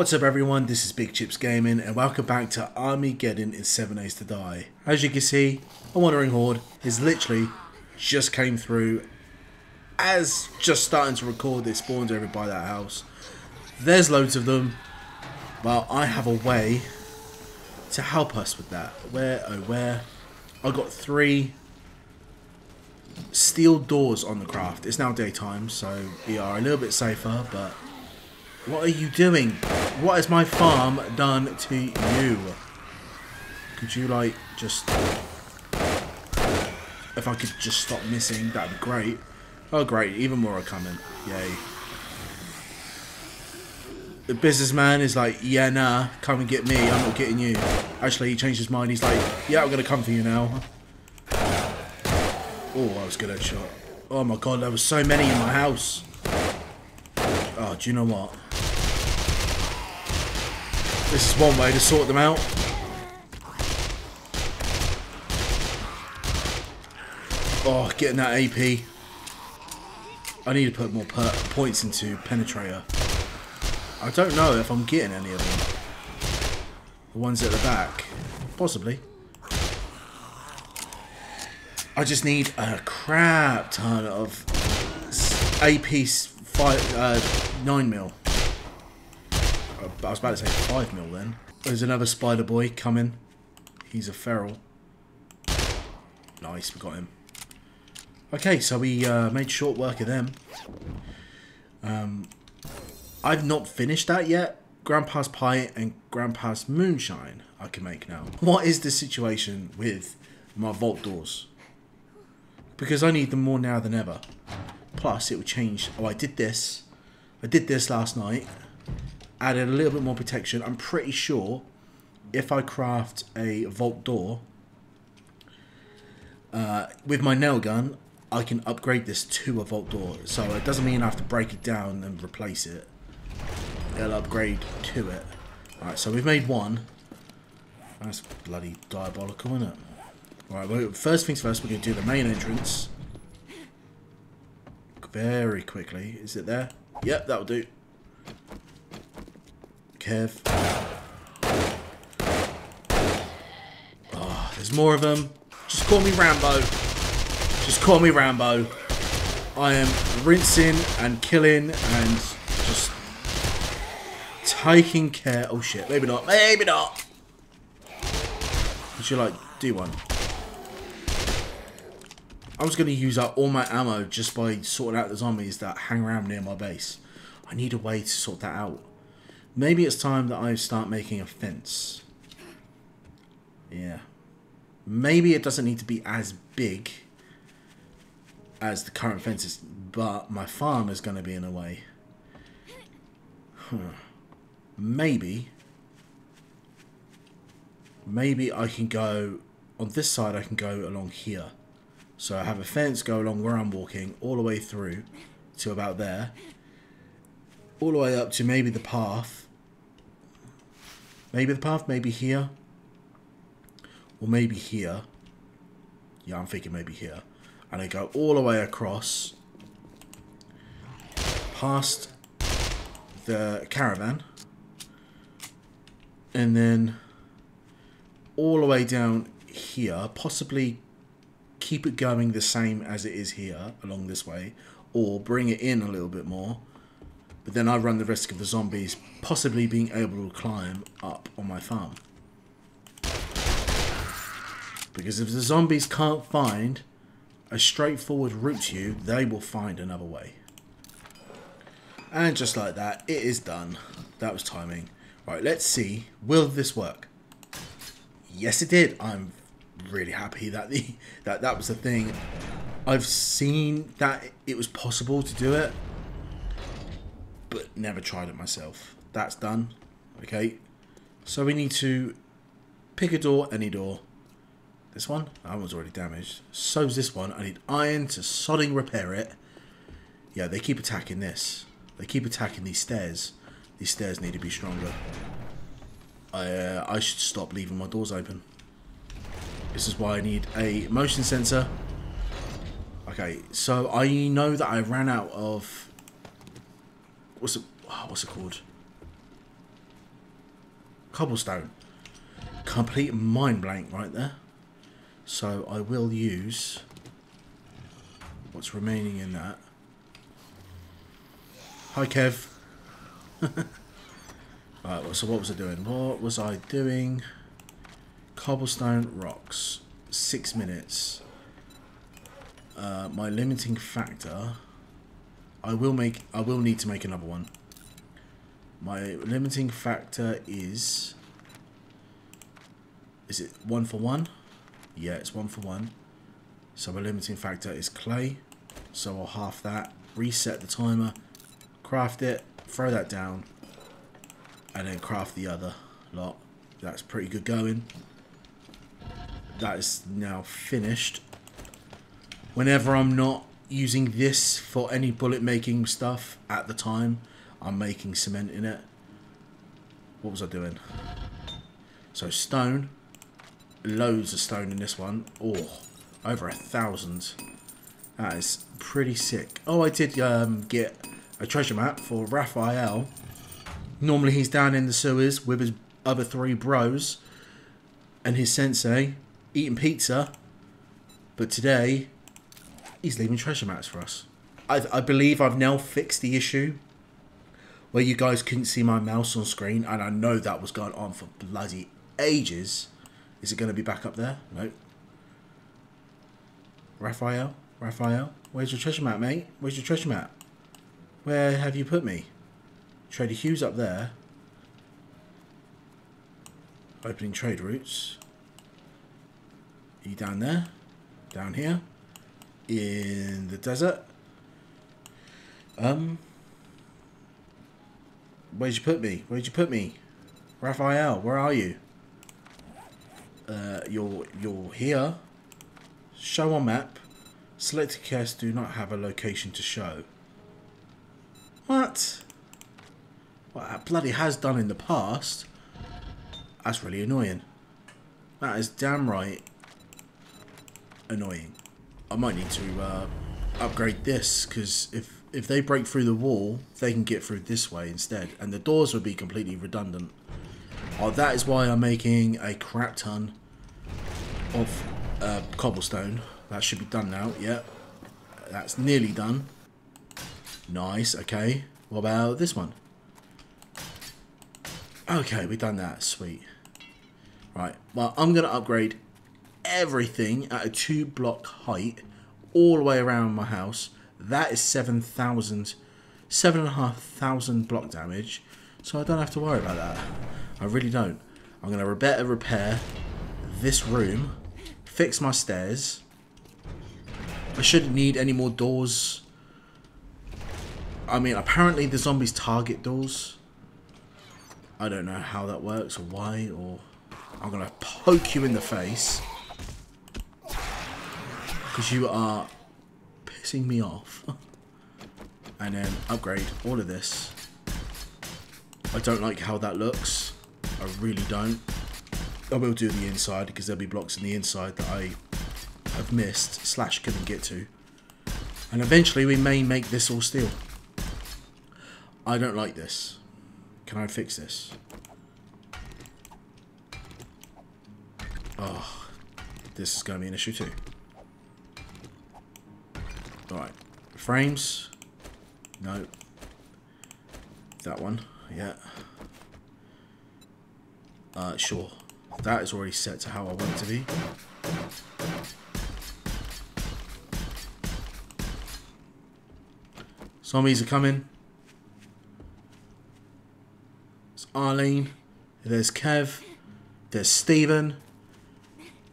What's up everyone, this is Big Chips Gaming and welcome back to Army-Geddon in 7 Days to Die. As you can see, a wandering horde has literally just came through as just starting to record. They spawned over by that house. There's loads of them. Well, I have a way to help us with that. Where, oh where? I got 3 steel doors on the craft. It's now daytime, so we are a little bit safer, but what are you doing? What has my farm done to you? Could you, like, just... If I could just stop missing, that'd be great. Oh, great. Even more are coming. Yay. The businessman is like, yeah, nah. Come and get me. I'm not getting you. Actually, he changed his mind. He's like, yeah, I'm going to come for you now. Oh, that was a good headshot. Oh, my God. There were so many in my house. Oh, do you know what? This is one way to sort them out. Oh, getting that AP. I need to put more points into Penetrator. I don't know if I'm getting any of them. The ones at the back. Possibly. I just need a crap ton of AP 9mm. I was about to say 5mm then. There's another spider boy coming. He's a feral. Nice, we got him. Okay, so we made short work of them. I've not finished that yet. Grandpa's pie and Grandpa's moonshine I can make now. What is the situation with my vault doors? Because I need them more now than ever. Plus, it would change. Oh, I did this. I did this last night. Added a little bit more protection. I'm pretty sure if I craft a vault door with my nail gun, I can upgrade this to a vault door. So it doesn't mean I have to break it down and replace it. It'll upgrade to it. Alright, so we've made one. That's bloody diabolical, isn't it? Alright, well, first things first, we're going to do the main entrance. Very quickly. Is it there? Yep, that'll do. Kev. Oh, there's more of them. Just call me Rambo. Just call me Rambo. I am rinsing and killing and just taking care. Oh shit, maybe not. Maybe not. Would you like do one? I was going to use up all my ammo just by sorting out the zombies that hang around near my base. I need a way to sort that out. Maybe it's time that I start making a fence. Yeah. Maybe it doesn't need to be as big as the current fences, but my farm is going to be in a way. Huh. Maybe I can go... On this side, I can go along here. So I have a fence go along where I'm walking all the way through to about there. All the way up to maybe the path. Maybe the path, maybe here. Or maybe here. Yeah, I'm thinking maybe here. And I go all the way across. Past the caravan. And then all the way down here. Possibly... keep it going the same as it is here along this way, or bring it in a little bit more, but then I run the risk of the zombies possibly being able to climb up on my farm, because if the zombies can't find a straightforward route to you, they will find another way. And just like that, it is done. That was timing. Right, let's see, will this work? Yes, it did. I'm really happy that that was the thing. I've seen that it was possible to do it, but never tried it myself. That's done. Okay, so we need to pick a door, any door. This one? That one's already damaged. So's this one. I need iron to sodding repair it. Yeah, they keep attacking this. They keep attacking these stairs. These stairs need to be stronger. I should stop leaving my doors open. This is why I need a motion sensor. Okay, so I know that I ran out of... What's it called? cobblestone. Complete mind blank right there. So I will use what's remaining in that. Hi, Kev. Alright, well, so what was I doing? What was I doing? Cobblestone rocks. 6 minutes. My limiting factor. I will need to make another one. My limiting factor is... Is it 1 for 1? Yeah, it's 1 for 1. So my limiting factor is clay. So I'll half that. Reset the timer. Craft it. Throw that down. And then craft the other lot. That's pretty good going. That is now finished. Whenever I'm not using this for any bullet making stuff at the time, I'm making cement in it. What was I doing? So stone. Loads of stone in this one. Oh, over 1,000. That is pretty sick. Oh, I did get a treasure map for Raphael. Normally he's down in the sewers with his other 3 bros and his sensei eating pizza, but today he's leaving treasure maps for us. I believe I've now fixed the issue where you guys couldn't see my mouse on screen, and I know that was going on for bloody ages. Is it going to be back up there? Nope. Raphael? Raphael? Where's your treasure map, mate? Where's your treasure map? Where have you put me? Trader Hughes up there. Opening trade routes. Are you down there? Down here? In the desert? Where'd you put me? Where'd you put me? Raphael, where are you? You're here. Show on map. Selected quests do not have a location to show. What? Well, that bloody has done in the past. That's really annoying. That is damn right annoying. I might need to upgrade this, because if they break through the wall, they can get through this way instead, and the doors would be completely redundant. Oh, that is why I'm making a crap ton of cobblestone. That should be done now. Yeah, that's nearly done. Nice. Okay, what about this one? Okay, we've done that. Sweet. Right, well, I'm going to upgrade everything at a 2-block height all the way around my house. That is 7,500 block damage, so I don't have to worry about that. I really don't. I'm going to better repair this room, fix my stairs. I shouldn't need any more doors. I mean, apparently the zombies target doors. I don't know how that works or why, or... I'm going to poke you in the face. Because you are pissing me off. And then upgrade all of this. I don't like how that looks. I really don't. I will do the inside, because there'll be blocks in the inside that I have missed / couldn't get to. And eventually we may make this all steel. I don't like this. Can I fix this? Oh, this is going to be an issue too. Alright. Frames. No. That one. Yeah. Sure. That is already set to how I want it to be. Zombies are coming. Arlene, there's Kev, there's Stephen,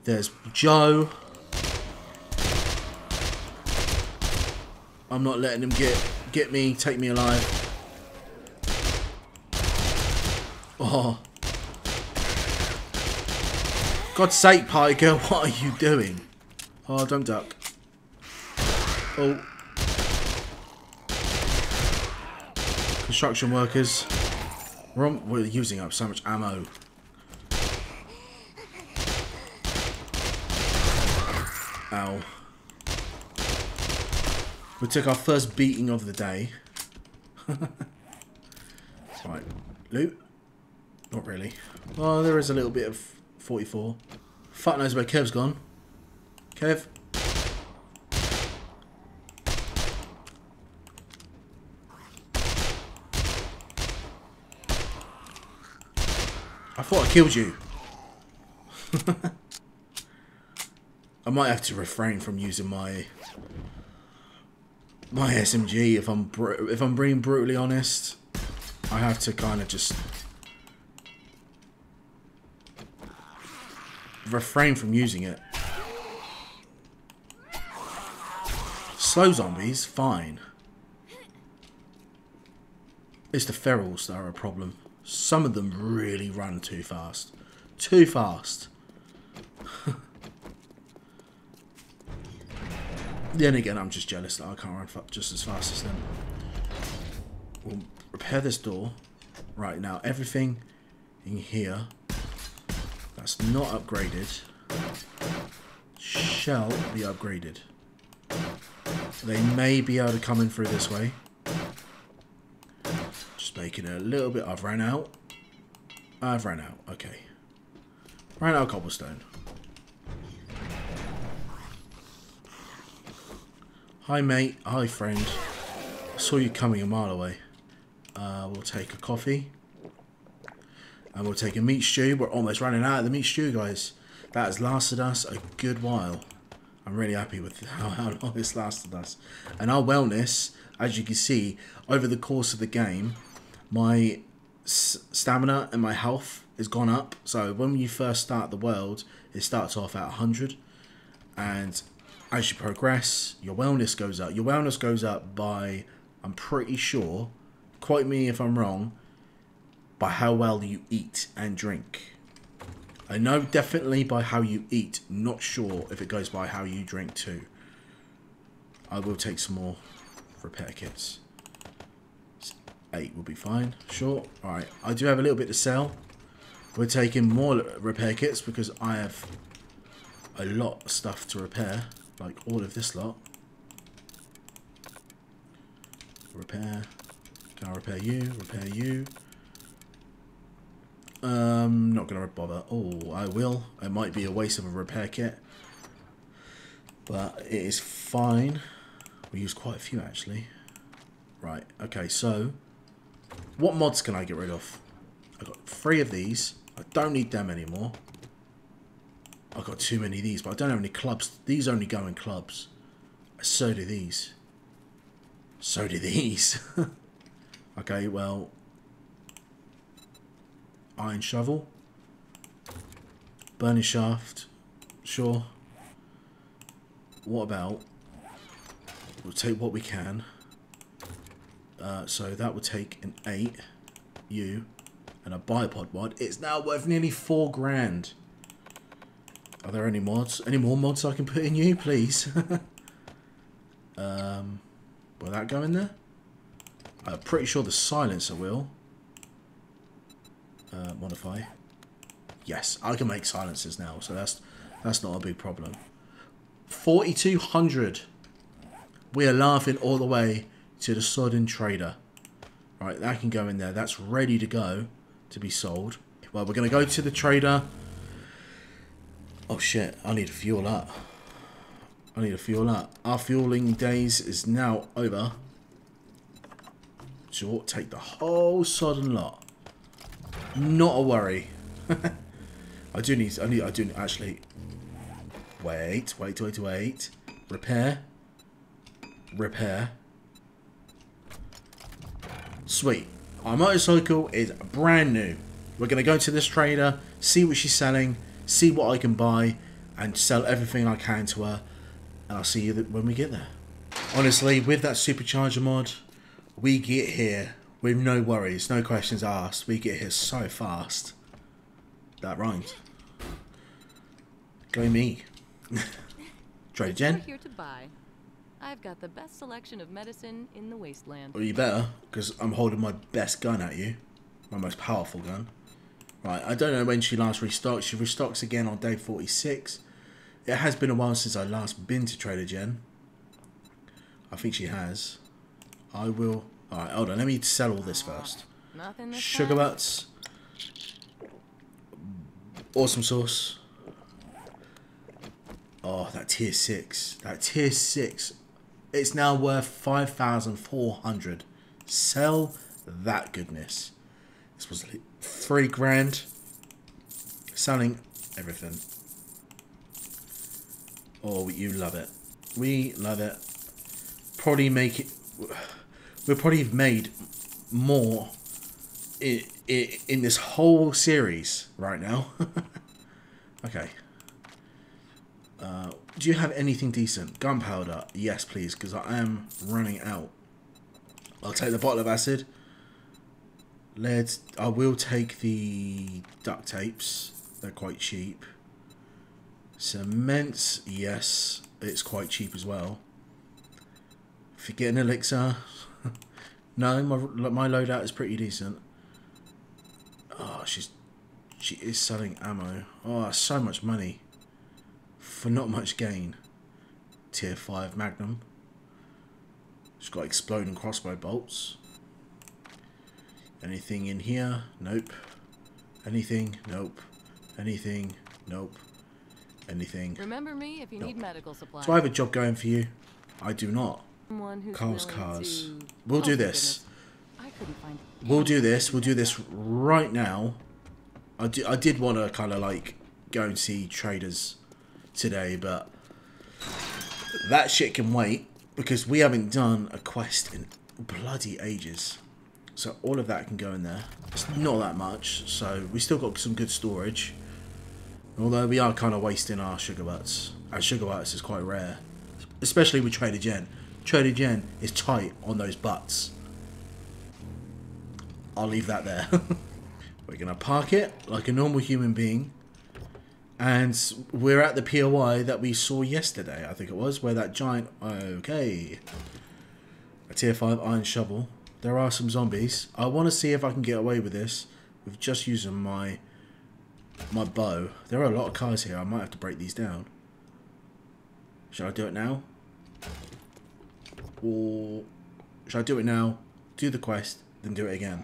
there's Joe. I'm not letting him get me, take me alive. Oh, God's sake, party girl, what are you doing? Oh, don't duck. Oh, construction workers. We're using up so much ammo. Ow. We took our first beating of the day. Right. Loot. Not really. Oh, there is a little bit of 44. Fuck knows where Kev's gone. Kev? I thought I killed you. I might have to refrain from using my SMG if I'm being brutally honest. I have to kind of just refrain from using it. Slow zombies, fine. It's the ferals that are a problem. Some of them really run too fast. Too fast. Then again, I'm just jealous that I can't run just as fast as them. We'll repair this door. Right, now everything in here that's not upgraded shall be upgraded. They may be able to come in through this way. Just making it a little bit... I've ran out. I've ran out. Okay. Ran out of cobblestone. Hi mate, hi friend. I saw you coming a mile away. We'll take a coffee. And we'll take a meat stew. We're almost running out of the meat stew, guys. That has lasted us a good while. I'm really happy with how long this lasted us. And our wellness, as you can see, over the course of the game, my stamina and my health has gone up. So when you first start the world, it starts off at 100. And as you progress, your wellness goes up. Your wellness goes up by, I'm pretty sure, quote me if I'm wrong, by how well you eat and drink. I know definitely by how you eat. Not sure if it goes by how you drink too. I will take some more repair kits. 8 will be fine. Sure. Alright. I do have a little bit to sell. We're taking more repair kits because I have a lot of stuff to repair. Like all of this lot. Repair. Can I repair you? Repair you. Not gonna bother. Oh, I will. It might be a waste of a repair kit. But it is fine. We use quite a few actually. Right, okay, so what mods can I get rid of? I got 3 of these. I don't need them anymore. I've got too many of these, but I don't have any clubs. These only go in clubs. So do these. So do these. Okay, well... Iron shovel. Burning shaft. Sure. What about... We'll take what we can. So that will take an 8. You. And a bipod mod. It's now worth nearly 4 grand. Are there any mods? Any more mods I can put in you, please? Will that go in there? I'm pretty sure the silencer will. Modify. Yes, I can make silencers now, so that's not a big problem. 4,200. We are laughing all the way to the sodden trader. Right, that can go in there. That's ready to go to be sold. Well, we're going to go to the trader. Oh shit, I need to fuel up. I need to fuel up. Our fueling days is now over. So we'll take the whole sodden lot. Not a worry. I do actually. Wait. Repair. Sweet. Our motorcycle is brand new. We're gonna go to this trader, see what she's selling, see what I can buy, and sell everything I can to her, and I'll see you when we get there. Honestly, with that supercharger mod, we get here with no worries, no questions asked. We get here so fast. That rhymes. Go me. Trader Jen. We're here to buy. I've got the best selection of medicine in the wasteland. Well, you better, because I'm holding my best gun at you. My most powerful gun. Right, I don't know when she last restocks. She restocks again on day 46. It has been a while since I last been to Trader Jen. I think she has. I will... Alright, hold on. Let me sell all this first. Sugar butts. Awesome sauce. Oh, that tier 6. That tier 6. It's now worth 5,400. Sell that goodness. This was like 3 grand. Selling everything. Oh, you love it. We love it. Probably make it... We'll probably have made more in this whole series right now. Okay. Do you have anything decent? Gunpowder? Yes, please, because I am running out. I'll take the bottle of acid. Lead. I will take the duct tapes. They're quite cheap. Cements. Yes, it's quite cheap as well. Forget an elixir. No, my loadout is pretty decent. Oh, she is selling ammo. Oh, so much money for not much gain. Tier 5 Magnum. She's got exploding crossbow bolts. Anything in here? Nope. Anything? Nope. Anything? Nope. Anything? Remember me if you need medical supplies. Do I have a job going for you? I do not. Carl's cars. We'll do this. We'll do this right now. I did want to kind of like go and see traders today, but that shit can wait because we haven't done a quest in bloody ages. So all of that can go in there. It's not that much, so we still got some good storage. Although we are kind of wasting our sugar butts. And sugar butts is quite rare, especially with Trader Jen. Trader Jen is tight on those butts. I'll leave that there. We're going to park it like a normal human being. And we're at the POI that we saw yesterday, I think it was, where that giant... Okay. A tier 5 iron shovel. There are some zombies. I want to see if I can get away with this with just using my bow. There are a lot of cars here. I might have to break these down. Shall I do it now? Or should I do it now, do the quest, then do it again?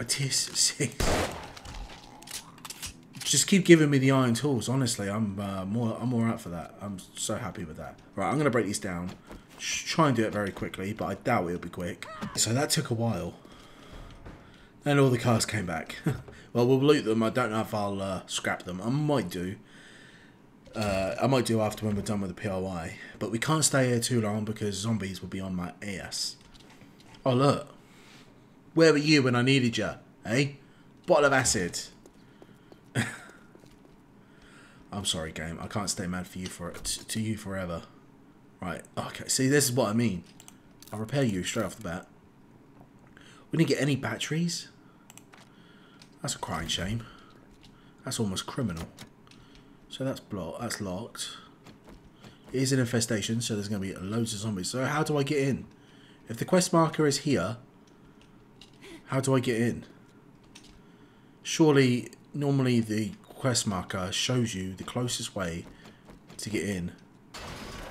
A tier 6. Just keep giving me the iron tools. Honestly, I'm all right for that. I'm so happy with that. Right, I'm gonna break these down. Try and do it very quickly, but I doubt it'll be quick. So that took a while. And all the cars came back. Well, we'll loot them. I don't know if I'll scrap them. I might do. I might do after when we're done with the POI. But we can't stay here too long because zombies will be on my ass. Oh, look. Where were you when I needed you? Eh? Bottle of acid. I'm sorry, game. I can't stay mad for you to you forever. Right. Okay. See, this is what I mean. I'll repair you straight off the bat. We didn't get any batteries. That's a crying shame. That's almost criminal. So that's locked. It is an infestation, so there's going to be loads of zombies. So how do I get in? If the quest marker is here, how do I get in? Surely, normally the quest marker shows you the closest way to get in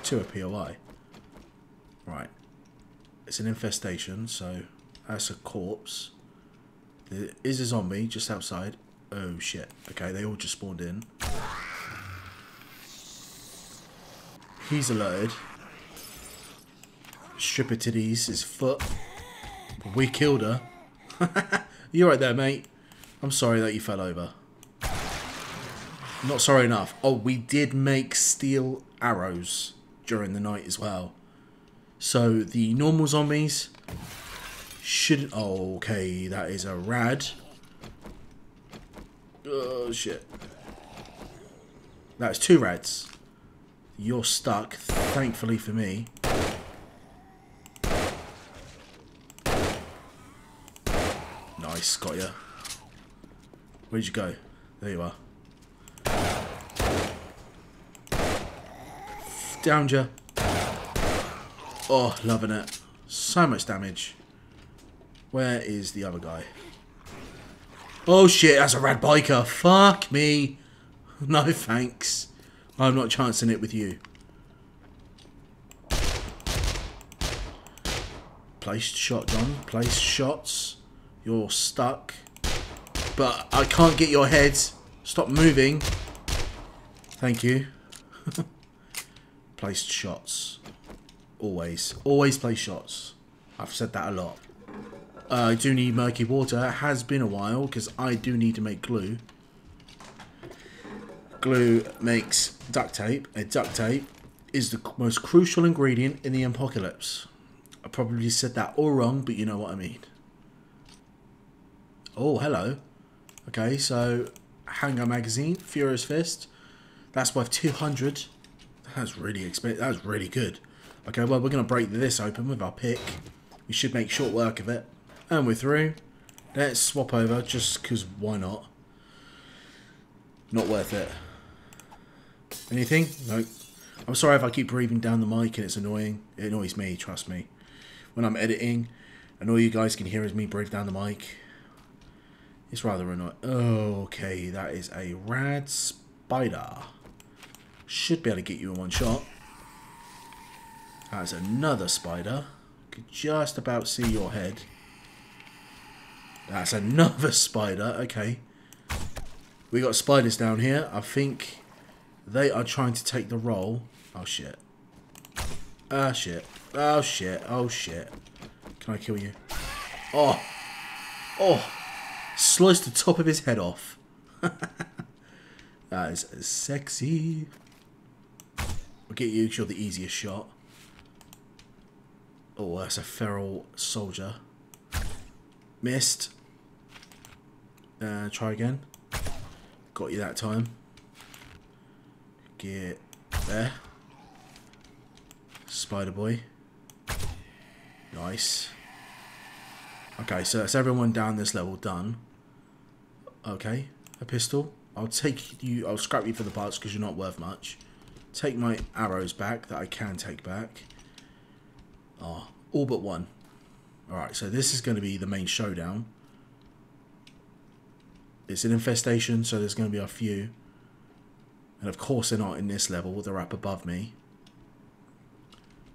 to a POI. Right. It's an infestation, so that's a corpse. There is a zombie just outside. Oh, shit. Okay, they all just spawned in. He's alerted. Stripper titties, his foot. We killed her. You're right there, mate. I'm sorry that you fell over. Not sorry enough. Oh, we did make steel arrows during the night as well. So the normal zombies shouldn't... Oh, okay, that is a rad. Oh, shit. That's 2 rads. You're stuck, thankfully for me. Nice, got ya. Where'd you go? There you are. Downed ya. Oh, loving it. So much damage. Where is the other guy? Oh shit, that's a rad biker. Fuck me. No thanks. I'm not chancing it with you. Placed shot, John. Placed shots. You're stuck. But I can't get your head. Stop moving. Thank you. Place shots. Always. Always place shots. I've said that a lot. I do need murky water. It has been a while because I do need to make glue. Glue makes duct tape. And duct tape is the most crucial ingredient in the apocalypse. I probably said that all wrong, but you know what I mean. Oh, hello. Okay, so Hangar Magazine, Furious Fist. That's worth 200. That's really expensive. That was really good. Okay, well, we're going to break this open with our pick. We should make short work of it. And we're through. Let's swap over, just because why not? Not worth it. Anything? Nope. I'm sorry if I keep breathing down the mic and it's annoying. It annoys me, trust me. When I'm editing, and all you guys can hear is me breathe down the mic. It's rather annoying. Okay, that is a rad spider. Should be able to get you in one shot. That's another spider. Could just about see your head. That's another spider. Okay. We got spiders down here. I think they are trying to take the roll. Oh, shit. Ah, shit. Oh, shit. Oh, shit. Can I kill you? Oh. Oh. Sliced the top of his head off. That is sexy. We'll get you because you're the easiest shot. Oh, that's a feral soldier. Missed. Try again. Got you that time. Get there. Spider boy. Nice. Okay, so that's everyone down this level done. Okay, a pistol. I'll take you. I'll scrap you for the parts because you're not worth much. Take my arrows back that I can take back. Oh, all but one. Alright, so this is going to be the main showdown. It's an infestation, so there's going to be a few. And of course they're not in this level. They're up above me.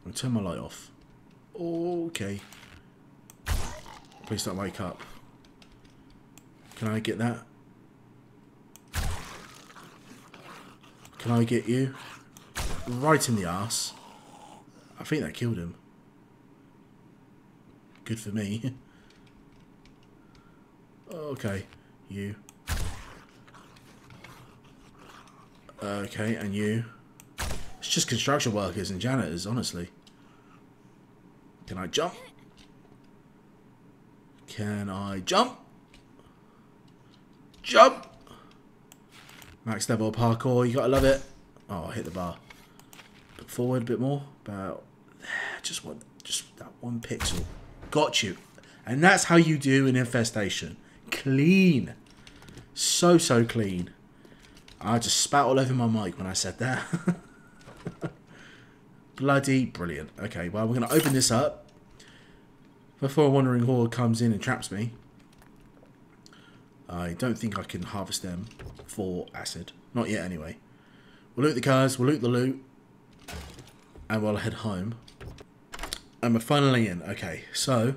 I'll turn my light off. Okay. Please don't wake up. Can I get that? Can I get you? Right in the arse. I think that killed him. Good for me. Okay, you. Okay, and you. It's just construction workers and janitors, honestly. Can I jump? Can I jump? Jump! Max level parkour, you gotta love it. Oh, I hit the bar. Look forward a bit more. About there, just that one pixel. Got you. And that's how you do an infestation. Clean. So, so clean. I just spat all over my mic when I said that. Bloody brilliant. Okay, well, we're going to open this up. Before a wandering horde comes in and traps me. I don't think I can harvest them for acid. Not yet, anyway. We'll loot the cars. We'll loot the loot. And we'll head home. And we're finally in. Okay, so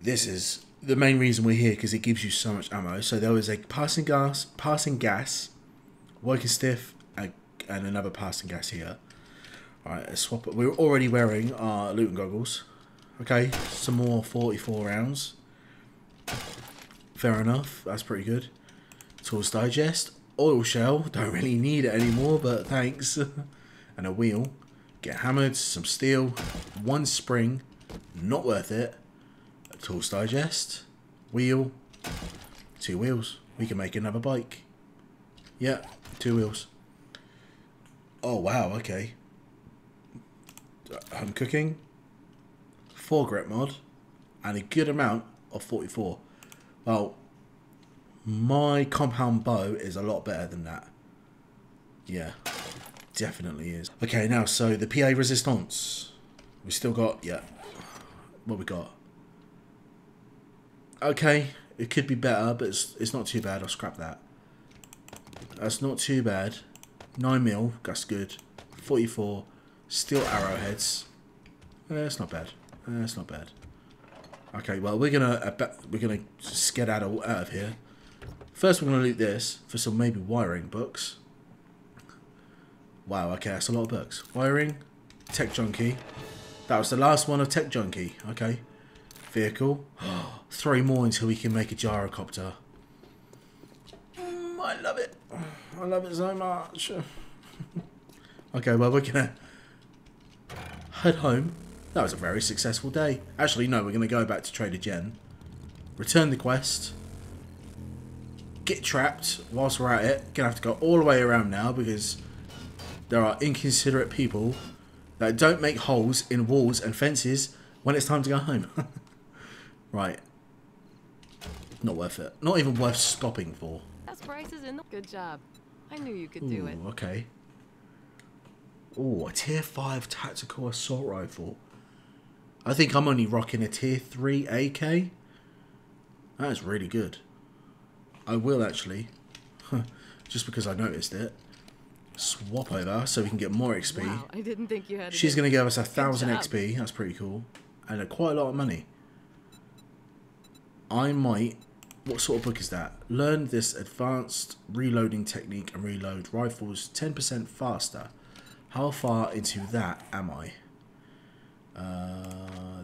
this is the main reason we're here because it gives you so much ammo. So there was a passing gas, working stiff, and another passing gas here. All right, let's swap it. We're already wearing our looting goggles. Okay, some more 44 rounds. Fair enough. That's pretty good. Tools digest, oil shell. Don't really need it anymore, but thanks. And a wheel. Get hammered, some steel, one spring, not worth it. A tools digest, wheel, two wheels. We can make another bike. Yeah, two wheels. Oh wow, okay. Home cooking, 4 grit mod, and a good amount of 44. Well, my compound bow is a lot better than that. Yeah. Definitely is. Okay, now, so the PA resistance. We still got, yeah. What we got? Okay, it could be better, but it's not too bad. I'll scrap that. That's not too bad. 9mm, that's good. 44, steel arrowheads. That's not bad. That's not bad. Okay, well, we're gonna skedaddle out of here. First, we're going to loot this for some maybe wiring books. Wow, okay, that's a lot of books. Wiring, Tech Junkie. That was the last one of Tech Junkie. Okay. Vehicle. 3 more until we can make a gyrocopter. I love it. I love it so much. Okay, well, we're going to head home. That was a very successful day. Actually, no, we're going to go back to Trader Jen. Return the quest. Get trapped whilst we're at it. Going to have to go all the way around now because there are inconsiderate people that don't make holes in walls and fences when it's time to go home. Right. Not worth it. Not even worth stopping for. That's prices in the good job. I knew you could do it. Okay. Oh, a tier 5 tactical assault rifle. I think I'm only rocking a tier 3 AK. That's really good. I will actually, just because I noticed it, swap over so we can get more XP. Wow, I didn't think you had. She's going to give us 1,000 XP. That's pretty cool, and quite a lot of money. I might. What sort of book is that? Learn this advanced reloading technique and reload rifles 10% faster. How far into that am I?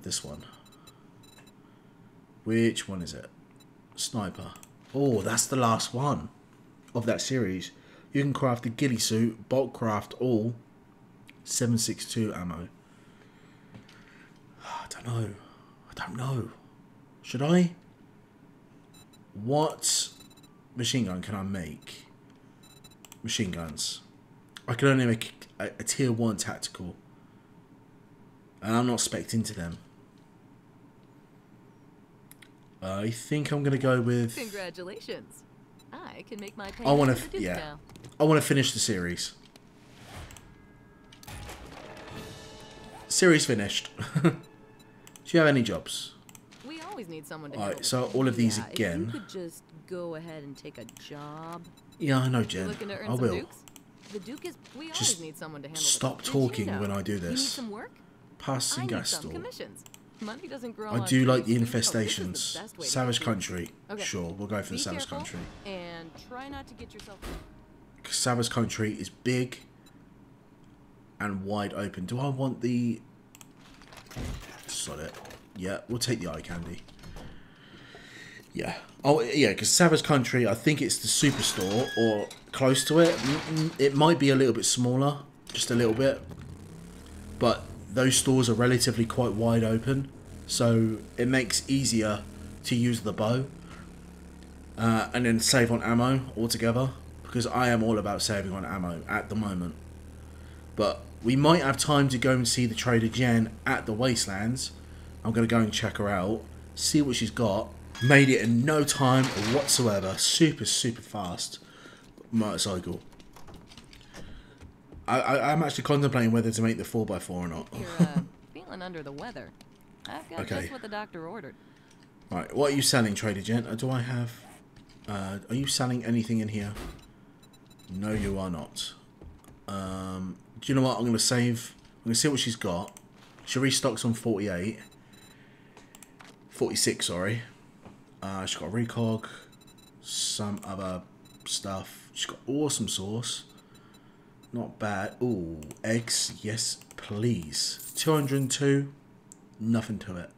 This one. Which one is it? Sniper. Oh, that's the last one of that series. You can craft the ghillie suit, bolt craft all 7.62 ammo. I don't know. Should I? What machine gun can I make? Machine guns. I can only make a tier 1 tactical. And I'm not spec'd into them. I think I'm gonna go with. Congratulations! I can make my. I want to. Yeah. Now. I want to finish the series. Series finished. Do you have any jobs? We always need someone to. All right. So all of these again. If you could just go ahead and take a job. Yeah, I know, Jen. I will. The Duke is. We just always need someone to handle. Stop talking when I do this. You need some work? Passing gas store. Money doesn't grow. I do like the infestations. Oh, the Savage Country. Okay. Sure, we'll go for the Savage Country. And try not to get yourself. Savage Country is big and wide open. Do I want the? Sod it. Yeah, we'll take the eye candy. Yeah. Oh, yeah. Because Savage Country, I think it's the superstore or close to it. It might be a little bit smaller, just a little bit, but. Those stores are relatively quite wide open, so it makes easier to use the bow and then save on ammo altogether, because I am all about saving on ammo at the moment. But we might have time to go and see the Trader Jen at the Wastelands. I'm going to go and check her out, see what she's got. Made it in no time whatsoever. Super, super fast motorcycle. I'm actually contemplating whether to make the 4x4 or not. You're feeling under the weather. I've got just what the doctor ordered. Right, what are you selling, Trader Gent? Do I have... are you selling anything in here? No, you are not. Do you know what? I'm going to save... I'm going to see what she's got. She restocks on 48. 46, sorry. She's got a recog. Some other stuff. She's got awesome sauce. Not bad. Ooh, eggs. Yes, please. 202. Nothing to it.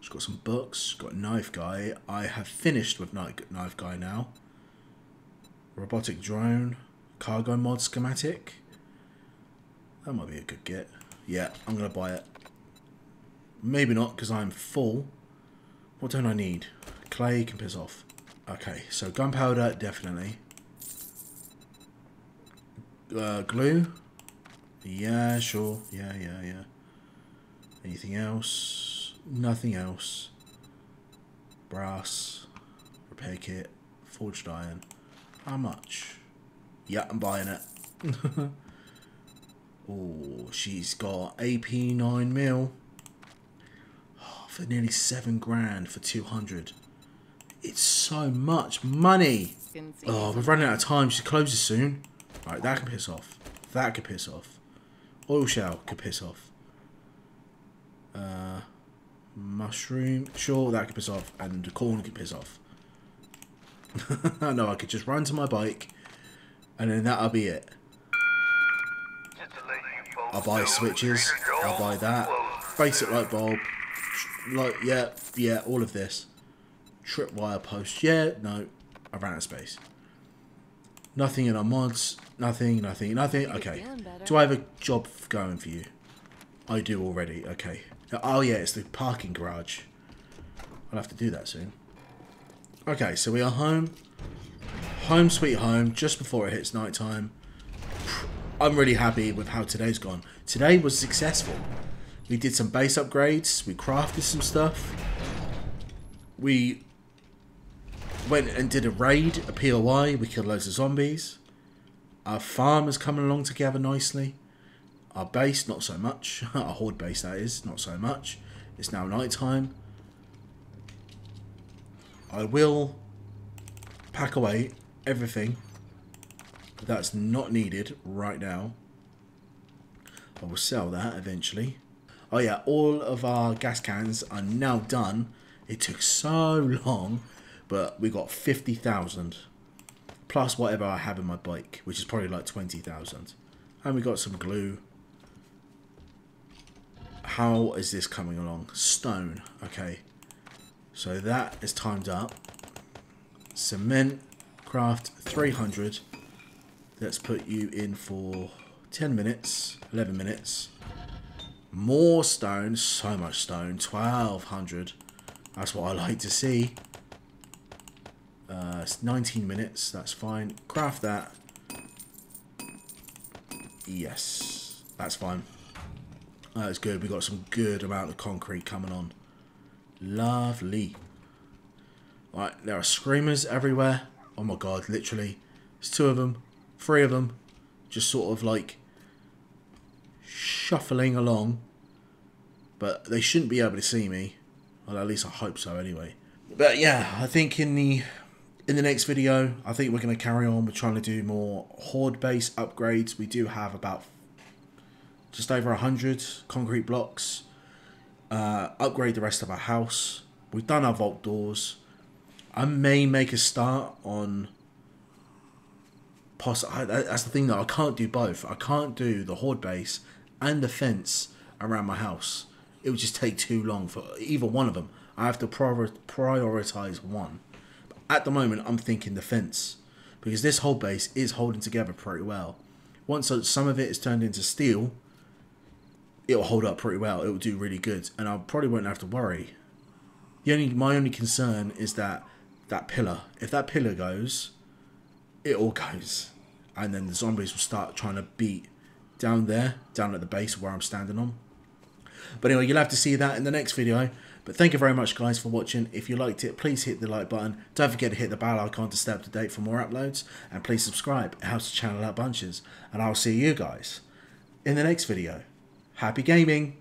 She's got some books. She's got Knife Guy. I have finished with Knife Guy now. Robotic drone. Cargo mod schematic. That might be a good get. Yeah, I'm going to buy it. Maybe not, because I'm full. What don't I need? Clay can piss off. Okay, so gunpowder, definitely. Glue? Yeah, sure. Yeah. Anything else? Nothing else. Brass. Repair kit. Forged iron. How much? Yeah, I'm buying it. Oh, she's got AP9 mil. Oh, for nearly 7 grand for 200. It's so much money. Oh, we're running out of time. She closes soon. Right, that can piss off. That could piss off. Oil shell could piss off. Mushroom. Sure, that could piss off. And the corn could piss off. No, I could just run to my bike, and then that'll be it. I'll buy switches, I'll buy that, basic light bulb, like, yeah, all of this. Tripwire post, yeah, no, I ran out of space. Nothing in our mods, nothing, okay. Do I have a job going for you? I do already, okay. Oh yeah, it's the parking garage. I'll have to do that soon. Okay, so we are home. Home sweet home, just before it hits night time. I'm really happy with how today's gone. Today was successful. We did some base upgrades, we crafted some stuff. We went and did a raid, a POI, we killed loads of zombies. Our farm is coming along together nicely. Our base, not so much. Our horde base, that is, not so much. It's now night time. I will pack away everything that's not needed right now. I will sell that eventually. Oh yeah, all of our gas cans are now done. It took so long, but we got 50,000. Plus whatever I have in my bike, which is probably like 20,000. And we got some glue. How is this coming along? Stone, okay. So that is timed up. Cement, craft 300. Let's put you in for 10 minutes, 11 minutes. More stone, so much stone, 1,200. That's what I like to see. It's 19 minutes, that's fine. Craft that. Yes, that's fine. That's good, we got some good amount of concrete coming on. Lovely. Right, there are screamers everywhere. Oh my god, literally. There's two of them, three of them, just sort of like shuffling along. But they shouldn't be able to see me. Well, at least I hope so anyway. But yeah, I think in the next video, I think we're going to carry on with trying to do more horde base upgrades. We do have about just over 100 concrete blocks. Upgrade the rest of our house. We've done our vault doors. I may make a start on that's the thing though, I can't do both. I can't do the horde base and the fence around my house. It would just take too long for either one of them. I have to prioritise one. But at the moment I'm thinking the fence, because this whole base is holding together pretty well. Once some of it is turned into steel, it'll hold up pretty well. It'll do really good, and I probably won't have to worry. My only concern is that pillar. If that pillar goes, it all goes, and then the zombies will start trying to beat down there, down at the base where I'm standing on. But anyway, you'll have to see that in the next video. But thank you very much, guys, for watching. If you liked it, please hit the like button. Don't forget to hit the bell icon to stay up to date for more uploads, and please subscribe. It helps the channel out bunches, and I'll see you guys in the next video. Happy gaming!